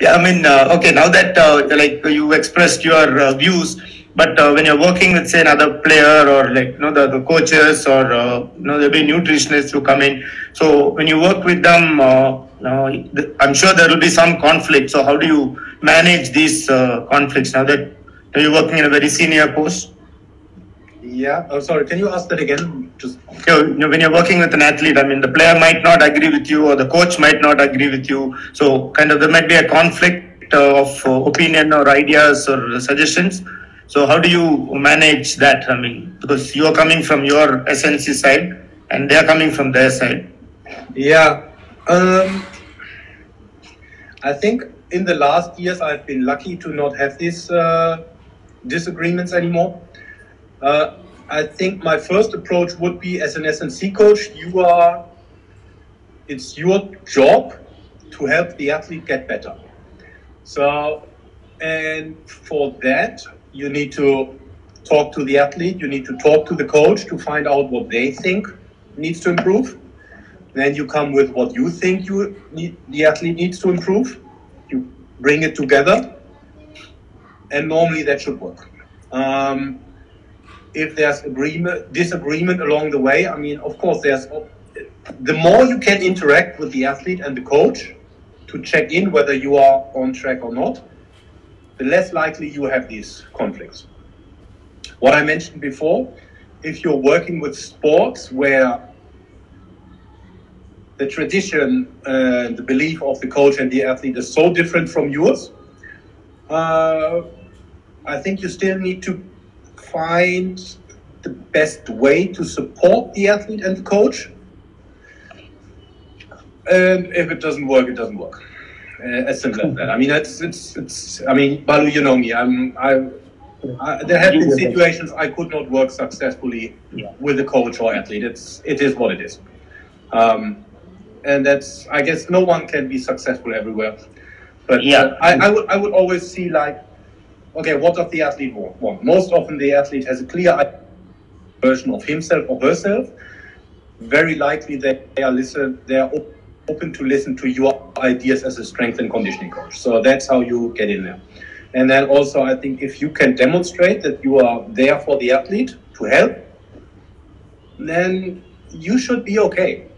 Yeah, I mean, okay, now that like you expressed your views, but when you're working with, say, another player or like, you know, the coaches or, you know, there'll be nutritionists who come in. So when you work with them, I'm sure there will be some conflict. So how do you manage these conflicts now that you're working in a very senior post? Yeah, oh, sorry, can you ask that again? Just... You know, when you're working with an athlete, I mean, the player might not agree with you or the coach might not agree with you. So kind of there might be a conflict of opinion or ideas or suggestions. So how do you manage that? I mean, because you're coming from your S&C side and they're coming from their side. Yeah, I think in the last years, I've been lucky to not have these disagreements anymore. I think my first approach would be, as an S&C coach, it's your job to help the athlete get better. So, and for that, you need to talk to the athlete, you need to talk to the coach to find out what they think needs to improve. Then you come with what you think the athlete needs to improve. You bring it together, and normally that should work. If there's disagreement along the way, I mean, of course, the more you can interact with the athlete and the coach to check in whether you are on track or not, the less likely you have these conflicts. What I mentioned before, if you're working with sports where the tradition and the belief of the coach and the athlete is so different from yours, I think you still need to find the best way to support the athlete and the coach. And if it doesn't work, it doesn't work. As simple as that. I mean, it's. I mean, Balu, you know me. There have been situations I could not work successfully with a coach or athlete. It is what it is. And that's. I guess no one can be successful everywhere. But yeah, I would always see, like, okay, what does the athlete want? Most often the athlete has a clear version of himself or herself. Very likely they are open to listen to your ideas as a strength and conditioning coach. So that's how you get in there. And then also, I think if you can demonstrate that you are there for the athlete to help, then you should be okay.